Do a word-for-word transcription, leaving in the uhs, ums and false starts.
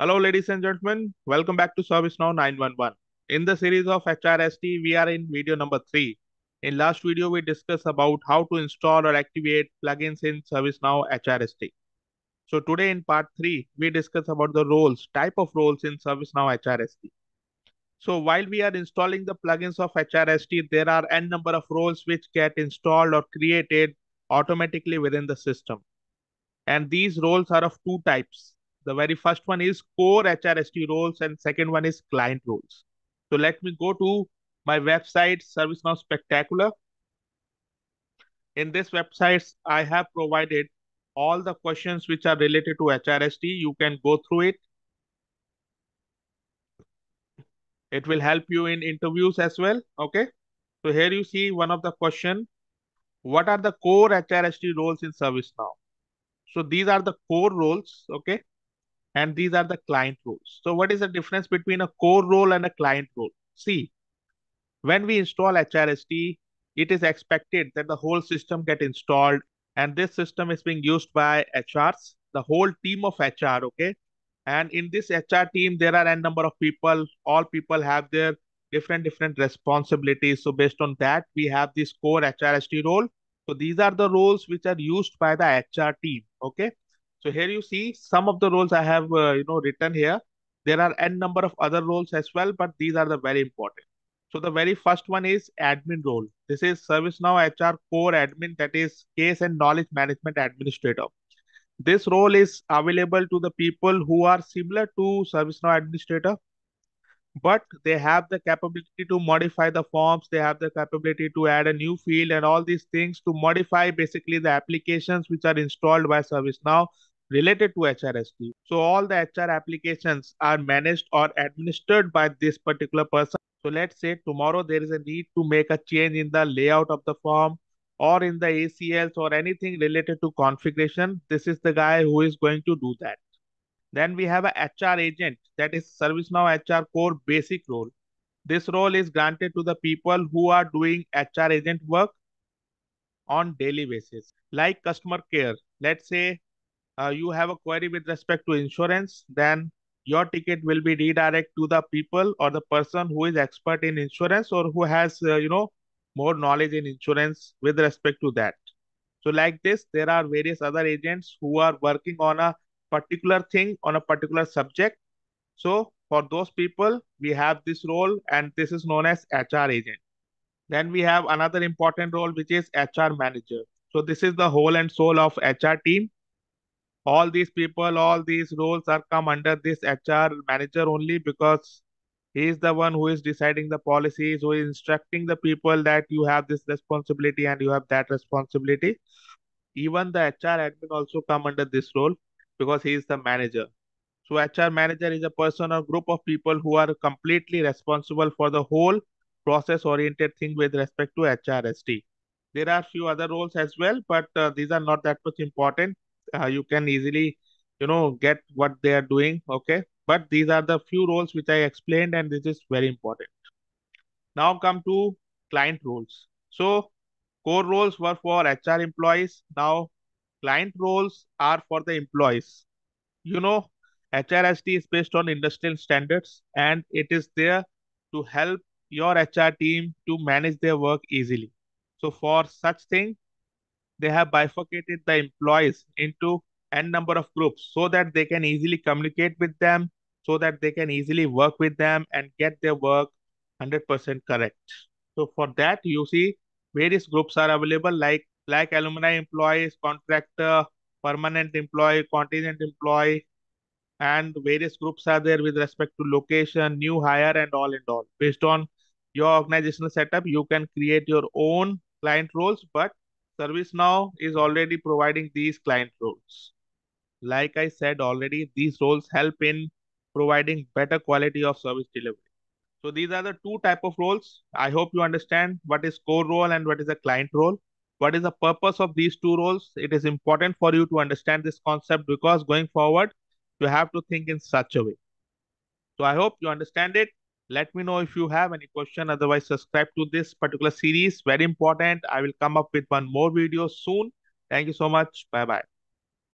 Hello, ladies and gentlemen. Welcome back to ServiceNow nine one one. In the series of H R S T, we are in video number three. In last video, we discussed about how to install or activate plugins in ServiceNow H R S T. So today in part three, we discuss about the roles, type of roles in ServiceNow H R S T. So while we are installing the plugins of H R S T, there are n number of roles which get installed or created automatically within the system. And these roles are of two types. The very first one is core H R S T roles and second one is client roles. So let me go to my website ServiceNow Spectacular. In this website, I have provided all the questions which are related to H R S T. You can go through it. It will help you in interviews as well. Okay. So here you see one of the question. What are the core H R S T roles in ServiceNow? So these are the core roles. Okay. And these are the client roles. So what is the difference between a core role and a client role? See, when we install H R S T, it is expected that the whole system get installed and this system is being used by H Rs, the whole team of H R, okay? And in this H R team, there are n number of people. All people have their different, different responsibilities. So based on that, we have this core H R S T role. So these are the roles which are used by the H R team, okay? So here you see some of the roles I have uh, you know, written here. There are n number of other roles as well, but these are the very important. So the very first one is admin role. This is ServiceNow H R core admin, that is case and knowledge management administrator. This role is available to the people who are similar to ServiceNow administrator, but they have the capability to modify the forms. They have the capability to add a new field and all these things to modify basically the applications which are installed by ServiceNow related to H R S T. So all the H R applications are managed or administered by this particular person. So let's say tomorrow there is a need to make a change in the layout of the form or in the A C Ls or anything related to configuration. This is the guy who is going to do that. Then we have a H R agent, that is ServiceNow H R core basic role. This role is granted to the people who are doing H R agent work on daily basis, like customer care. Let's say Uh, you have a query with respect to insurance, then your ticket will be redirected to the people or the person who is expert in insurance or who has, uh, you know, more knowledge in insurance with respect to that. So like this, there are various other agents who are working on a particular thing, on a particular subject. So for those people, we have this role and this is known as H R agent. Then we have another important role, which is H R manager. So this is the whole and soul of H R team. All these people, all these roles are come under this H R manager only, because he is the one who is deciding the policies, who is instructing the people that you have this responsibility and you have that responsibility. Even the H R admin also come under this role because he is the manager. So H R manager is a person or group of people who are completely responsible for the whole process-oriented thing with respect to H R S T. There are few other roles as well, but uh, these are not that much important. Uh, you can easily, you know, get what they are doing. Okay. But these are the few roles which I explained, and this is very important. Now come to client roles. So core roles were for H R employees. Now client roles are for the employees. You know, H R S T is based on industrial standards and it is there to help your H R team to manage their work easily. So for such thing, they have bifurcated the employees into n number of groups so that they can easily communicate with them, so that they can easily work with them and get their work one hundred percent correct. So for that, you see various groups are available, like, like alumni employees, contractor, permanent employee, contingent employee, and various groups are there with respect to location, new hire, and all and all. Based on your organizational setup, you can create your own client roles, but ServiceNow is already providing these client roles. Like I said already, these roles help in providing better quality of service delivery. So these are the two type of roles. I hope you understand what is core role and what is a client role. What is the purpose of these two roles? It is important for you to understand this concept, because going forward, you have to think in such a way. So I hope you understand it. Let me know if you have any question. Otherwise, subscribe to this particular series. Very important. I will come up with one more video soon. Thank you so much. Bye-bye.